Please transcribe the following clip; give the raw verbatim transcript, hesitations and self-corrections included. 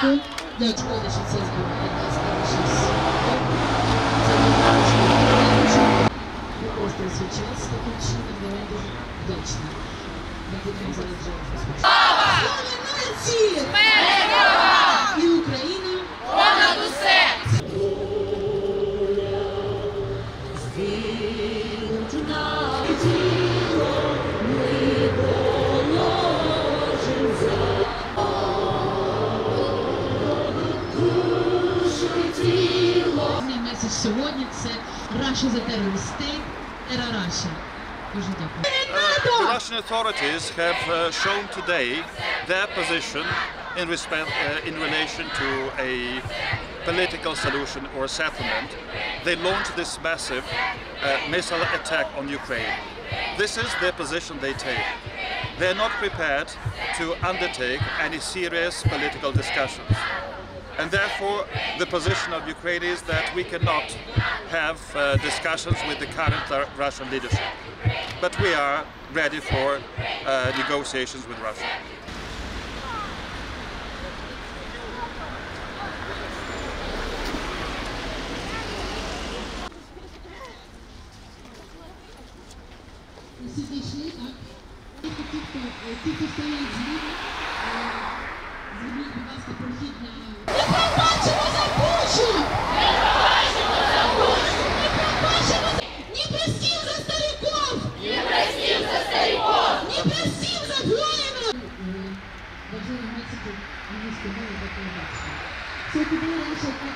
people that all the shit says Україна. Сьогодні це Russia за терористей, Era Russia. Дуже дякую. The Russian authorities have uh, shown today their position in respect uh, in relation to a political solution or settlement. They launched this massive uh, missile attack on Ukraine. This is the position they take. They're not prepared to undertake any serious political discussions. And therefore, the position of Ukraine is that we cannot have uh, discussions with the current Russian leadership. But we are ready for uh, negotiations with Russia. Все, это было наше.